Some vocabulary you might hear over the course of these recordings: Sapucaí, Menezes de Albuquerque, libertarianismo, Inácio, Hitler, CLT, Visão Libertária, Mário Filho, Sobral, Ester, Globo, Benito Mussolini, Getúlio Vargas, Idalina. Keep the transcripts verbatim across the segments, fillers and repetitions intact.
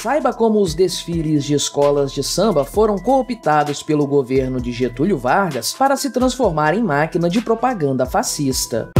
Saiba como os desfiles de escolas de samba foram cooptados pelo governo de Getúlio Vargas para se transformar em máquina de propaganda fascista.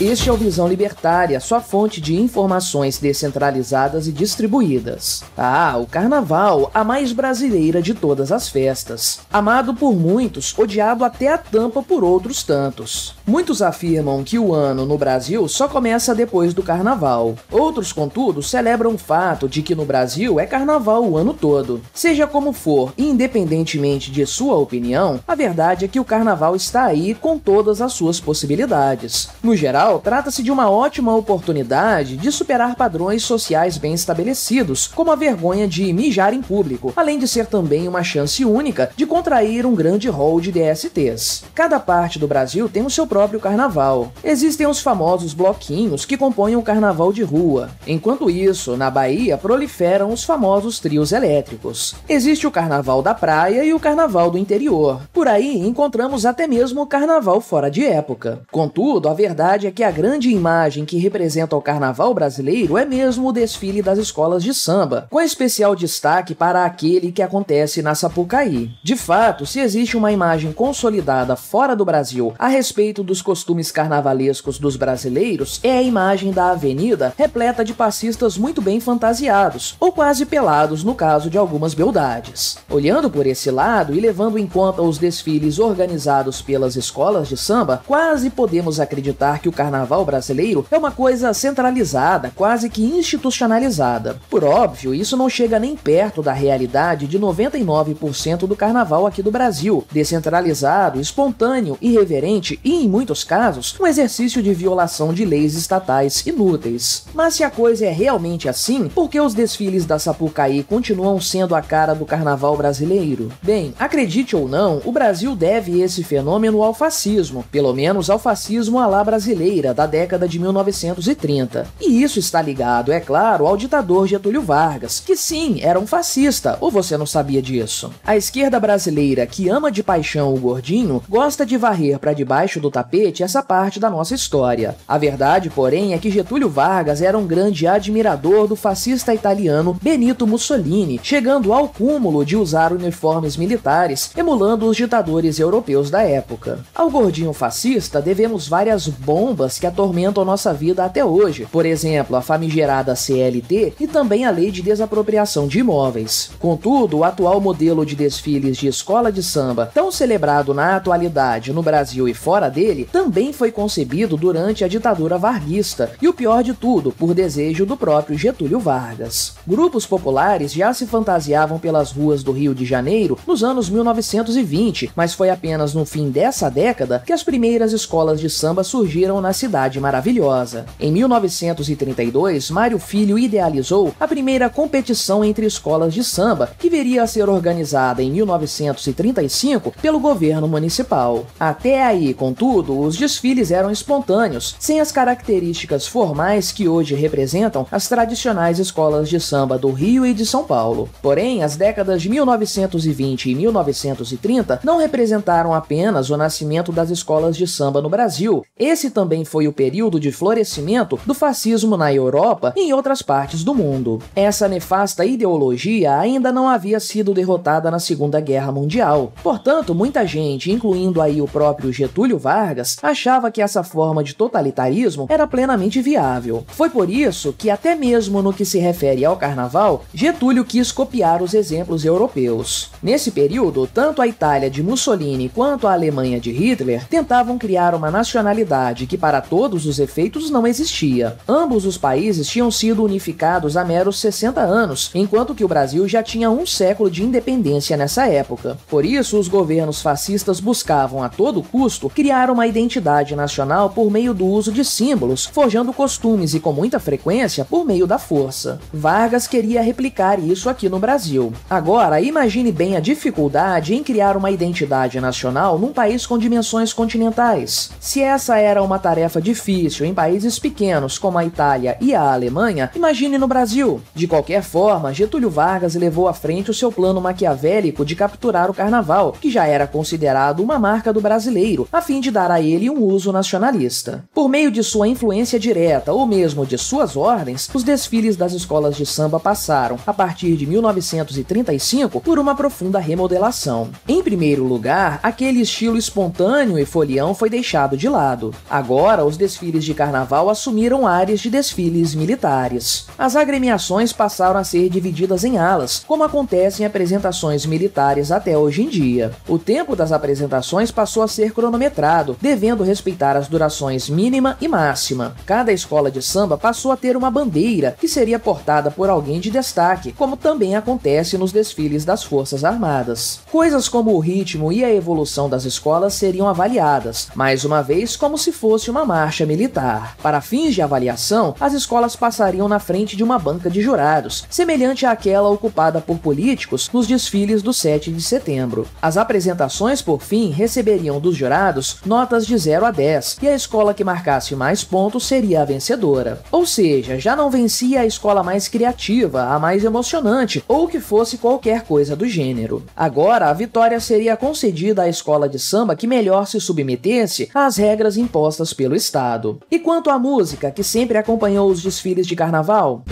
Este é o Visão Libertária, sua fonte de informações descentralizadas e distribuídas. Ah, o Carnaval, a mais brasileira de todas as festas. Amado por muitos, odiado até a tampa por outros tantos. Muitos afirmam que o ano no Brasil só começa depois do Carnaval. Outros, contudo, celebram o fato de que no Brasil é Carnaval o ano todo. Seja como for, independentemente de sua opinião, a verdade é que o Carnaval está aí com todas as suas possibilidades. No geral, trata-se de uma ótima oportunidade de superar padrões sociais bem estabelecidos, como a vergonha de mijar em público, além de ser também uma chance única de contrair um grande rol de D S Ts. Cada parte do Brasil tem o seu próprio carnaval. Existem os famosos bloquinhos que compõem o carnaval de rua. Enquanto isso, na Bahia proliferam os famosos trios elétricos. Existe o carnaval da praia e o carnaval do interior. Por aí encontramos até mesmo o carnaval fora de época. Contudo, a verdade é que a grande imagem que representa o carnaval brasileiro é mesmo o desfile das escolas de samba, com especial destaque para aquele que acontece na Sapucaí. De fato, se existe uma imagem consolidada fora do Brasil a respeito dos costumes carnavalescos dos brasileiros, é a imagem da avenida repleta de passistas muito bem fantasiados, ou quase pelados no caso de algumas beldades. Olhando por esse lado e levando em conta os desfiles organizados pelas escolas de samba, quase podemos acreditar que o carnaval brasileiro é uma coisa centralizada, quase que institucionalizada. Por óbvio, isso não chega nem perto da realidade de noventa e nove por cento do carnaval aqui do Brasil, descentralizado, espontâneo, irreverente e, em muitos casos, um exercício de violação de leis estatais inúteis. Mas se a coisa é realmente assim, por que os desfiles da Sapucaí continuam sendo a cara do carnaval brasileiro? Bem, acredite ou não, o Brasil deve esse fenômeno ao fascismo, pelo menos ao fascismo à la brasileira da década de mil novecentos e trinta. E isso está ligado, é claro, ao ditador Getúlio Vargas, que sim, era um fascista, ou você não sabia disso. A esquerda brasileira, que ama de paixão o gordinho, gosta de varrer para debaixo do tapete essa parte da nossa história. A verdade, porém, é que Getúlio Vargas era um grande admirador do fascista italiano Benito Mussolini, chegando ao cúmulo de usar uniformes militares, emulando os ditadores europeus da época. Ao gordinho fascista devemos várias bombas que atormentam nossa vida até hoje, por exemplo, a famigerada C L T e também a lei de desapropriação de imóveis. Contudo, o atual modelo de desfiles de escola de samba, tão celebrado na atualidade no Brasil e fora dele, também foi concebido durante a ditadura varguista e, o pior de tudo, por desejo do próprio Getúlio Vargas. Grupos populares já se fantasiavam pelas ruas do Rio de Janeiro nos anos mil novecentos e vinte, mas foi apenas no fim dessa década que as primeiras escolas de samba surgiram na cidade maravilhosa. Em mil novecentos e trinta e dois, Mário Filho idealizou a primeira competição entre escolas de samba, que viria a ser organizada em mil novecentos e trinta e cinco pelo governo municipal. Até aí, contudo, os desfiles eram espontâneos, sem as características formais que hoje representam as tradicionais escolas de samba do Rio e de São Paulo. Porém, as décadas de mil novecentos e vinte e mil novecentos e trinta não representaram apenas o nascimento das escolas de samba no Brasil. Esse também Também foi o período de florescimento do fascismo na Europa e em outras partes do mundo. Essa nefasta ideologia ainda não havia sido derrotada na Segunda Guerra Mundial. Portanto, muita gente, incluindo aí o próprio Getúlio Vargas, achava que essa forma de totalitarismo era plenamente viável. Foi por isso que, até mesmo no que se refere ao carnaval, Getúlio quis copiar os exemplos europeus. Nesse período, tanto a Itália de Mussolini quanto a Alemanha de Hitler tentavam criar uma nacionalidade que para todos os efeitos não existia. Ambos os países tinham sido unificados há meros sessenta anos, enquanto que o Brasil já tinha um século de independência nessa época. Por isso, os governos fascistas buscavam a todo custo criar uma identidade nacional por meio do uso de símbolos, forjando costumes e, com muita frequência, por meio da força. Vargas queria replicar isso aqui no Brasil. Agora, imagine bem a dificuldade em criar uma identidade nacional num país com dimensões continentais. Se essa era uma tarefa difícil em países pequenos como a Itália e a Alemanha, imagine no Brasil. De qualquer forma, Getúlio Vargas levou à frente o seu plano maquiavélico de capturar o carnaval, que já era considerado uma marca do brasileiro, a fim de dar para ele um uso nacionalista. Por meio de sua influência direta ou mesmo de suas ordens, os desfiles das escolas de samba passaram, a partir de mil novecentos e trinta e cinco, por uma profunda remodelação. Em primeiro lugar, aquele estilo espontâneo e folião foi deixado de lado. Agora, os desfiles de carnaval assumiram áreas de desfiles militares. As agremiações passaram a ser divididas em alas, como acontece em apresentações militares até hoje em dia. O tempo das apresentações passou a ser cronometrado, devendo respeitar as durações mínima e máxima. Cada escola de samba passou a ter uma bandeira, que seria portada por alguém de destaque, como também acontece nos desfiles das Forças Armadas. Coisas como o ritmo e a evolução das escolas seriam avaliadas, mais uma vez como se fosse uma marcha militar. Para fins de avaliação, as escolas passariam na frente de uma banca de jurados, semelhante àquela ocupada por políticos nos desfiles do sete de setembro. As apresentações, por fim, receberiam dos jurados notas de zero a dez, e a escola que marcasse mais pontos seria a vencedora. Ou seja, já não vencia a escola mais criativa, a mais emocionante, ou que fosse qualquer coisa do gênero. Agora, a vitória seria concedida à escola de samba que melhor se submetesse às regras impostas pelo Estado. E quanto à música, que sempre acompanhou os desfiles de carnaval?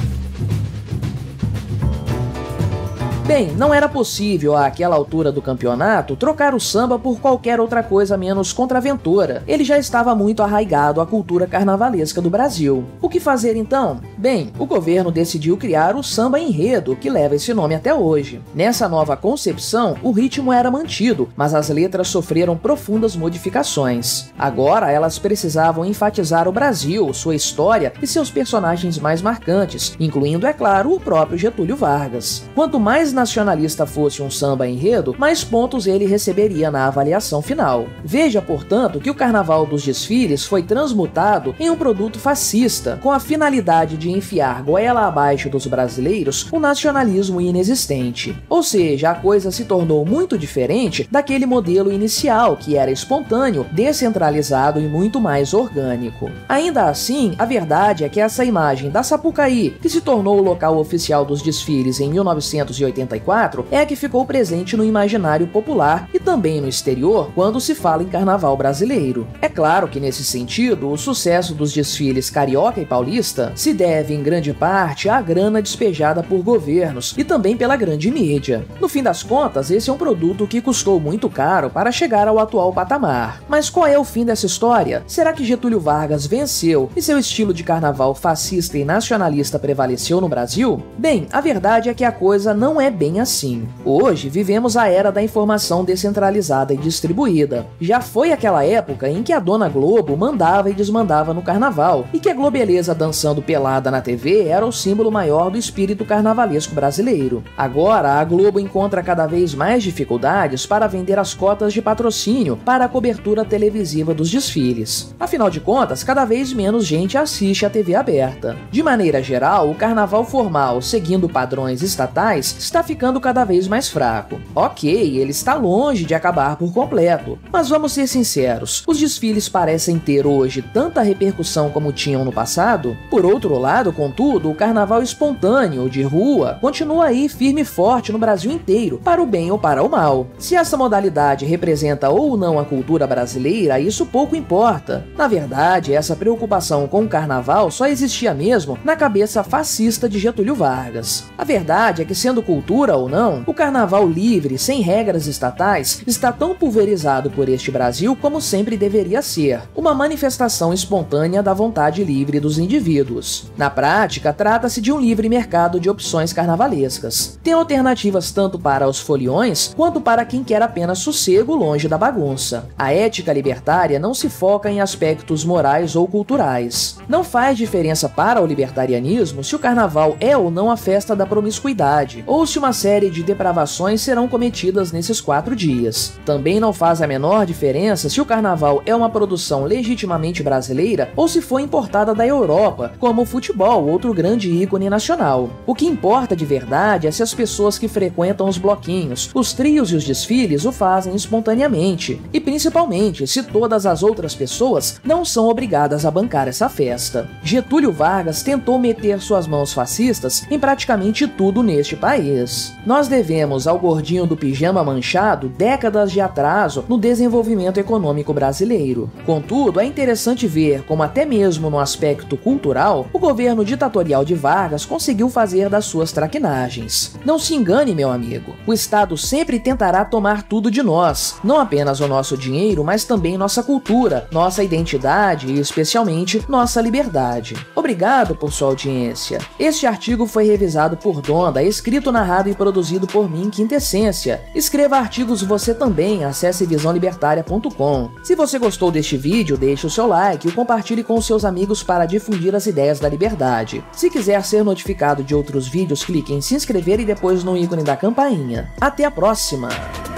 Bem, não era possível, àquela altura do campeonato, trocar o samba por qualquer outra coisa menos contraventora. Ele já estava muito arraigado à cultura carnavalesca do Brasil. O que fazer então? Bem, o governo decidiu criar o samba enredo, que leva esse nome até hoje. Nessa nova concepção, o ritmo era mantido, mas as letras sofreram profundas modificações. Agora, elas precisavam enfatizar o Brasil, sua história e seus personagens mais marcantes, incluindo, é claro, o próprio Getúlio Vargas. Quanto mais nacionalista fosse um samba enredo, mais pontos ele receberia na avaliação final. Veja, portanto, que o carnaval dos desfiles foi transmutado em um produto fascista, com a finalidade de enfiar goela abaixo dos brasileiros o nacionalismo inexistente. Ou seja, a coisa se tornou muito diferente daquele modelo inicial, que era espontâneo, descentralizado e muito mais orgânico. Ainda assim, a verdade é que essa imagem da Sapucaí, que se tornou o local oficial dos desfiles em mil novecentos e oitenta e quatro, é a que ficou presente no imaginário popular e também no exterior quando se fala em carnaval brasileiro. É claro que, nesse sentido, o sucesso dos desfiles carioca e paulista se deve, em grande parte, à grana despejada por governos e também pela grande mídia. No fim das contas, esse é um produto que custou muito caro para chegar ao atual patamar. Mas qual é o fim dessa história? Será que Getúlio Vargas venceu e seu estilo de carnaval fascista e nacionalista prevaleceu no Brasil? Bem, a verdade é que a coisa não é bem assim. Hoje, vivemos a era da informação descentralizada e distribuída. Já foi aquela época em que a dona Globo mandava e desmandava no carnaval, e que a globeleza dançando pelada na T V era o símbolo maior do espírito carnavalesco brasileiro. Agora, a Globo encontra cada vez mais dificuldades para vender as cotas de patrocínio para a cobertura televisiva dos desfiles. Afinal de contas, cada vez menos gente assiste à T V aberta. De maneira geral, o carnaval formal, seguindo padrões estatais, está ficando cada vez mais fraco. Ok, ele está longe de acabar por completo, mas vamos ser sinceros, os desfiles parecem ter hoje tanta repercussão como tinham no passado? Por outro lado, contudo, o carnaval espontâneo, de rua, continua aí firme e forte no Brasil inteiro, para o bem ou para o mal. Se essa modalidade representa ou não a cultura brasileira, isso pouco importa. Na verdade, essa preocupação com o carnaval só existia mesmo na cabeça fascista de Getúlio Vargas. A verdade é que, sendo cultura ou não, o carnaval livre, sem regras estatais, está tão pulverizado por este Brasil como sempre deveria ser, uma manifestação espontânea da vontade livre dos indivíduos. Na prática, trata-se de um livre mercado de opções carnavalescas. Tem alternativas tanto para os foliões, quanto para quem quer apenas sossego longe da bagunça. A ética libertária não se foca em aspectos morais ou culturais. Não faz diferença para o libertarianismo se o carnaval é ou não a festa da promiscuidade, ou se uma série de depravações serão cometidas nesses quatro dias. Também não faz a menor diferença se o carnaval é uma produção legitimamente brasileira ou se foi importada da Europa, como o futebol, outro grande ícone nacional. O que importa de verdade é se as pessoas que frequentam os bloquinhos, os trios e os desfiles o fazem espontaneamente, e principalmente se todas as outras pessoas não são obrigadas a bancar essa festa. Getúlio Vargas tentou meter suas mãos fascistas em praticamente tudo neste país. dias. Nós devemos ao gordinho do pijama manchado décadas de atraso no desenvolvimento econômico brasileiro. Contudo, é interessante ver como até mesmo no aspecto cultural, o governo ditatorial de Vargas conseguiu fazer das suas traquinagens. Não se engane, meu amigo, o Estado sempre tentará tomar tudo de nós, não apenas o nosso dinheiro, mas também nossa cultura, nossa identidade e, especialmente, nossa liberdade. Obrigado por sua audiência. Este artigo foi revisado por Donda, escrito, narrado e produzido por mim, Quintessência. Escreva artigos você também, acesse visão libertária ponto com. Se você gostou deste vídeo, deixe o seu like e compartilhe com seus amigos para difundir as ideias da liberdade. Se quiser ser notificado de outros vídeos, clique em se inscrever e depois no ícone da campainha. Até a próxima!